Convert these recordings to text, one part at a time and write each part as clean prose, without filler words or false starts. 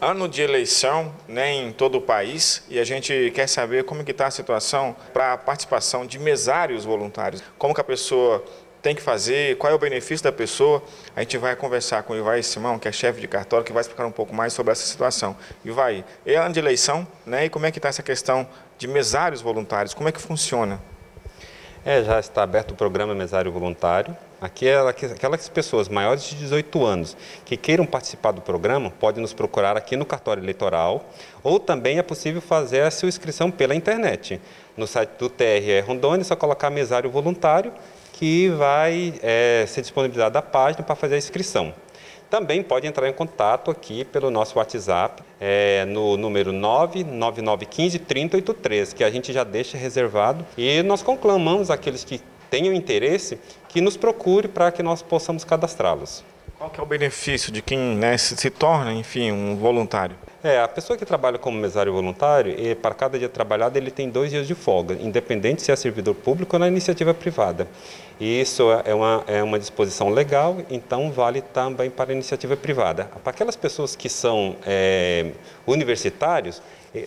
Ano de eleição, né, em todo o país, e a gente quer saber como que está a situação para a participação de mesários voluntários. Como que a pessoa tem que fazer, qual é o benefício da pessoa. A gente vai conversar com o Ivaí Simão, que é chefe de cartório, que vai explicar um pouco mais sobre essa situação. Ivaí, é ano de eleição, né, e como é que está essa questão de mesários voluntários, como é que funciona? Já está aberto o programa Mesário Voluntário. Aqui é aquelas pessoas maiores de 18 anos que queiram participar do programa, podem nos procurar aqui no cartório eleitoral, ou também é possível fazer a sua inscrição pela internet. No site do TRE Rondônia, é só colocar Mesário Voluntário, que vai ser disponibilizada a página para fazer a inscrição. Também pode entrar em contato aqui pelo nosso WhatsApp, no número 99915 3083, que a gente já deixa reservado. E nós conclamamos aqueles que tenham interesse que nos procure para que nós possamos cadastrá-los. Qual que é o benefício de quem, né, se torna, enfim, um voluntário? A pessoa que trabalha como mesário voluntário, para cada dia trabalhado, ele tem 2 dias de folga, independente se é servidor público ou na iniciativa privada. E isso é uma disposição legal, então vale também para a iniciativa privada. Para aquelas pessoas que são universitários,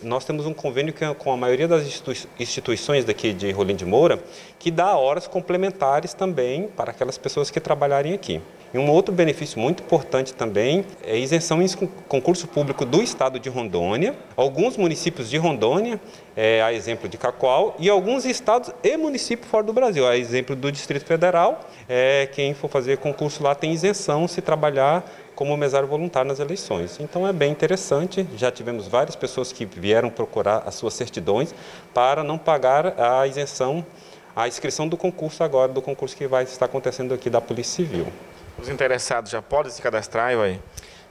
nós temos um convênio com a maioria das instituições daqui de Rolim de Moura, que dá horas complementares também para aquelas pessoas que trabalharem aqui. E um outro benefício muito importante também é a isenção em concurso público do Estado de Rondônia, alguns municípios de Rondônia, a exemplo de Cacoal, e alguns estados e municípios fora do Brasil, a exemplo do Distrito Federal. Quem for fazer concurso lá tem isenção se trabalhar como mesário voluntário nas eleições. Então é bem interessante, já tivemos várias pessoas que vieram procurar as suas certidões para não pagar a isenção, a inscrição do concurso agora, do concurso que vai estar acontecendo aqui da Polícia Civil. Os interessados já podem se cadastrar, Ivaí?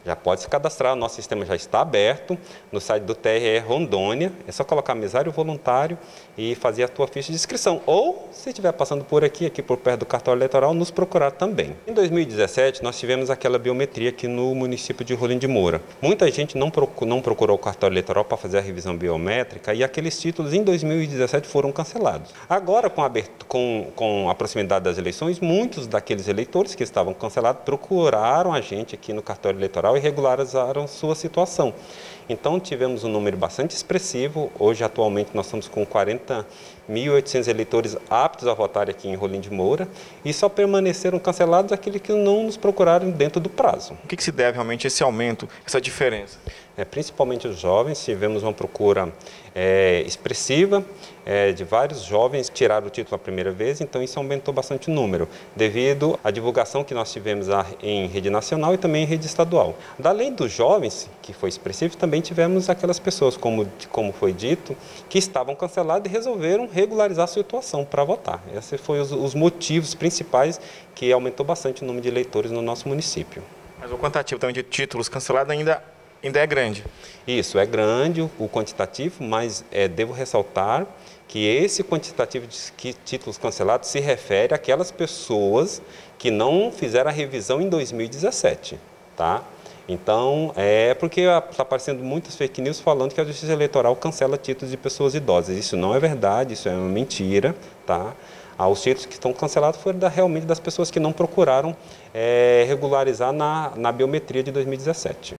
Já pode se cadastrar, o nosso sistema já está aberto no site do TRE Rondônia. É só colocar mesário voluntário e fazer a tua ficha de inscrição. Ou, se estiver passando por aqui por perto do cartório eleitoral, nos procurar também. Em 2017, nós tivemos aquela biometria aqui no município de Rolim de Moura. Muita gente não procurou o cartório eleitoral para fazer a revisão biométrica e aqueles títulos em 2017 foram cancelados. Agora, com a proximidade das eleições, muitos daqueles eleitores que estavam cancelados procuraram a gente aqui no cartório eleitoral e regularizaram sua situação. Então tivemos um número bastante expressivo. Hoje, atualmente, nós estamos com 40.800 eleitores aptos a votar aqui em Rolim de Moura, e só permaneceram cancelados aqueles que não nos procuraram dentro do prazo. O que se deve realmente a esse aumento, essa diferença? Principalmente os jovens, tivemos uma procura expressiva de vários jovens que tiraram o título a primeira vez, então isso aumentou bastante o número, devido à divulgação que nós tivemos em rede nacional e também em rede estadual. Além dos jovens, que foi expressivo, também tivemos aquelas pessoas, como foi dito, que estavam canceladas e resolveram regularizar a situação para votar. Esses foram os motivos principais que aumentou bastante o número de eleitores no nosso município. Mas o quantitativo também de títulos cancelados ainda é grande? Isso, é grande o quantitativo, mas devo ressaltar que esse quantitativo de títulos cancelados se refere àquelas pessoas que não fizeram a revisão em 2017, tá? Então, porque está aparecendo muitas fake news falando que a Justiça Eleitoral cancela títulos de pessoas idosas. Isso não é verdade, isso é uma mentira, tá? Os títulos que estão cancelados foram realmente das pessoas que não procuraram regularizar na biometria de 2017.